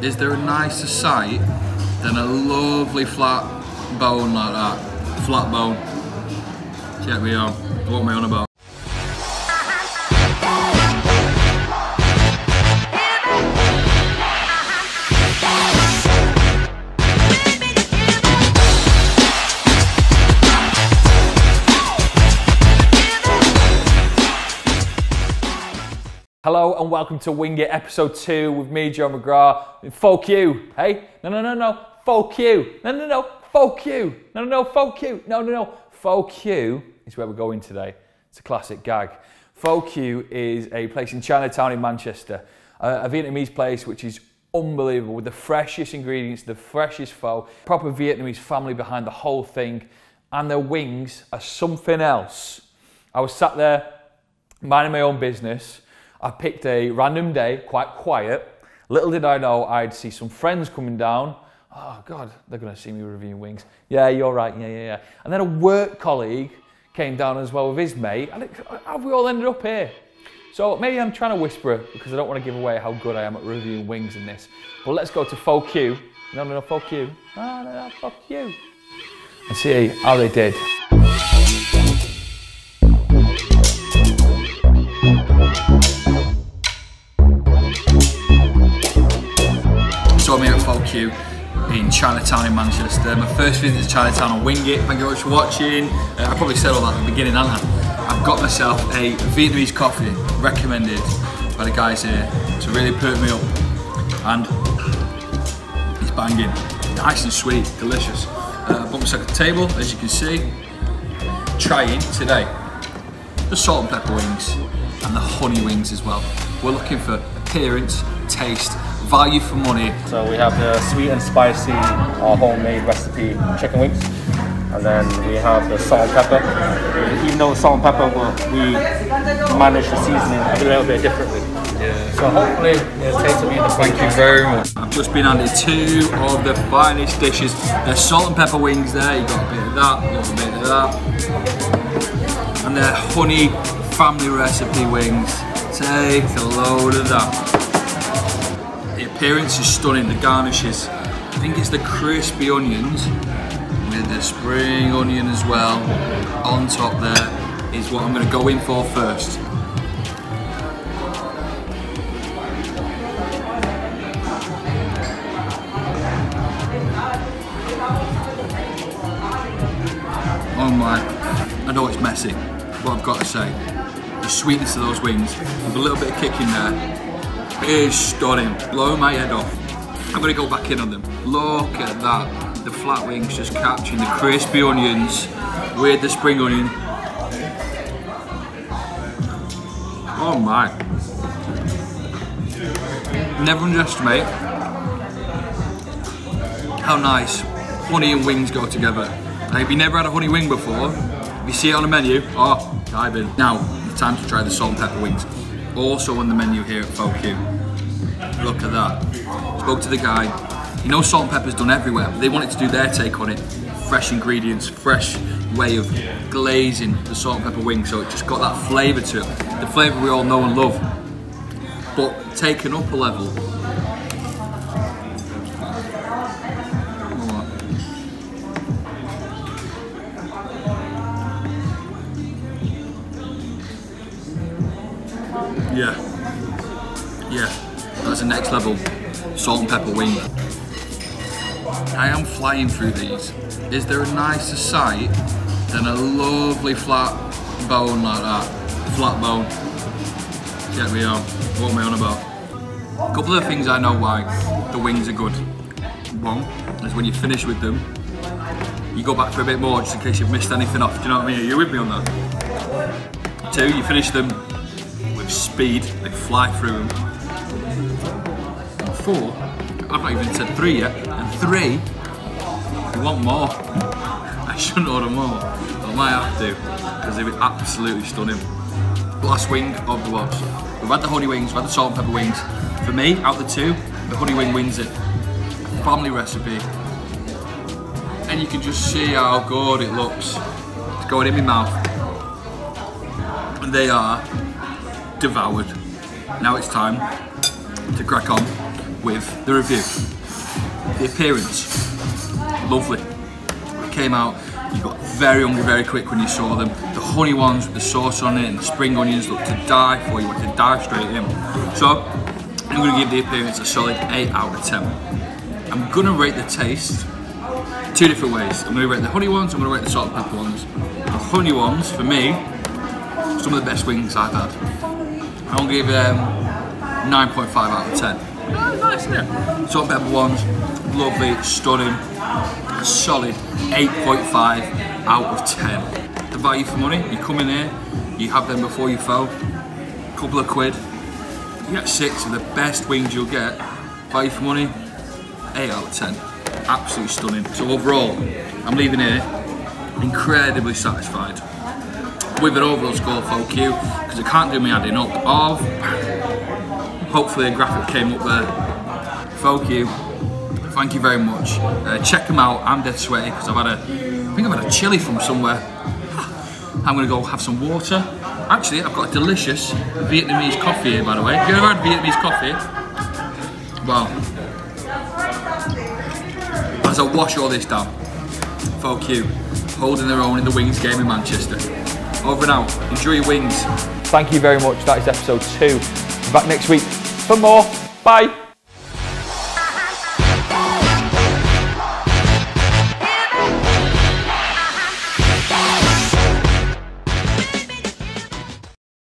Is there a nicer sight than a lovely flat bone like that? Flat bone. Check me out. What am I on about? Hello and welcome to Wing It, episode 2 with me, Joe McGrath. Pho Cue. Hey? No. Pho Cue. No. Pho Cue. No. Pho Cue. No. Pho Cue is where we're going today. It's a classic gag. Pho Cue is a place in Chinatown in Manchester, a Vietnamese place which is unbelievable with the freshest ingredients, the freshest pho, proper Vietnamese family behind the whole thing, and their wings are something else. I was sat there minding my own business. I picked a random day, quite quiet. Little did I know I'd see some friends coming down. Oh God, they're gonna see me reviewing wings. Yeah, you're right, yeah. And then a work colleague came down as well with his mate. And have we all ended up here? So maybe I'm trying to whisper it because I don't want to give away how good I am at reviewing wings in this. But let's go to Pho Cue. No, Pho Cue. No, Pho Cue. And see how they did. Pho Cue in Chinatown in Manchester. My first visit to Chinatown on Wing It. Thank you very much for watching. I probably said all that at the beginning, hadn't I? I've got myself a Vietnamese coffee recommended by the guys here to really perk me up, and it's banging. Nice and sweet, delicious. Bought myself a table, as you can see. Trying today the salt and pepper wings and the honey wings as well. We're looking for appearance, taste, value for money. So we have the sweet and spicy, our homemade recipe chicken wings, and then we have the salt and pepper. Even though the salt and pepper, we manage the seasoning a little bit differently. Yeah. So hopefully it'll taste of you. Thank you very much. I've just been handed 2 of the finest dishes. There's salt and pepper wings there. You got a bit of that, a little bit of that, and their honey family recipe wings. Take a load of that. The appearance is stunning, the garnishes. I think it's the crispy onions with the spring onion as well on top there is what I'm going to go in for first. Oh my, I know it's messy, but I've got to say, the sweetness of those wings with a little bit of kick in there. It's stunning, blow my head off. I'm gonna go back in on them. Look at that, the flat wings just capturing the crispy onions with the spring onion. Oh my. Never underestimate how nice honey and wings go together. Like if you never had a honey wing before, if you see it on a menu, oh, dive in. Now, it's time to try the salt and pepper wings. Also on the menu here at Pho Cue. Look at that. Spoke to the guy. You know salt and pepper's done everywhere. They wanted to do their take on it. Fresh ingredients, fresh way of glazing the salt and pepper wing, so it just got that flavour to it. The flavour we all know and love, but taken up a level. Yeah, that's the next level, salt and pepper wing. I am flying through these. Is there a nicer sight than a lovely flat bone like that? Flat bone. Check me out, what am I on about? A couple of things I know why the wings are good. One is when you finish with them, you go back for a bit more just in case you've missed anything off. Do you know what I mean? Are you with me on that? 2, you finish them with speed, they fly through them. 4, I've not even said 3 yet, and 3, you want more. I shouldn't order more, but I might have to, because they were absolutely stunning. Last wing of the watch. We've had the honey wings, we've had the salt and pepper wings. For me, out of the 2, the honey wing wins it. Family recipe. And you can just see how good it looks. It's going in my mouth. And they are devoured. Now it's time to crack on with the review. The appearance, lovely. When it came out, you got very hungry very quick when you saw them. The honey ones with the sauce on it and the spring onions looked to die for you, went to dive straight in. So I'm going to give the appearance a solid 8 out of 10. I'm going to rate the taste two different ways. I'm going to rate the honey ones, I'm going to rate the salt and pepper ones. The honey ones, for me, some of the best wings I've had. I'll give them 9.5 out of 10. Oh, nice, isn't it? Salt and pepper ones, lovely, stunning, solid 8.5 out of 10. The value for money, you come in here, you have them before you phone, couple of quid, you get 6 of the best wings you'll get. Value for money, 8 out of 10. Absolutely stunning. So overall, I'm leaving here incredibly satisfied with an overall score for Pho Cue, because I can't do my adding up of. Hopefully a graphic came up there. Pho Cue, thank you very much. Check them out. I'm dead sweaty because I think I've had a chili from somewhere. I'm gonna go have some water. Actually, I've got a delicious Vietnamese coffee here, by the way. Have you ever had Vietnamese coffee? Well, as I wash all this down, Pho Cue holding their own in the wings game in Manchester. Over and out. Enjoy your wings. Thank you very much. That is episode 2. We're back next week for more. Bye.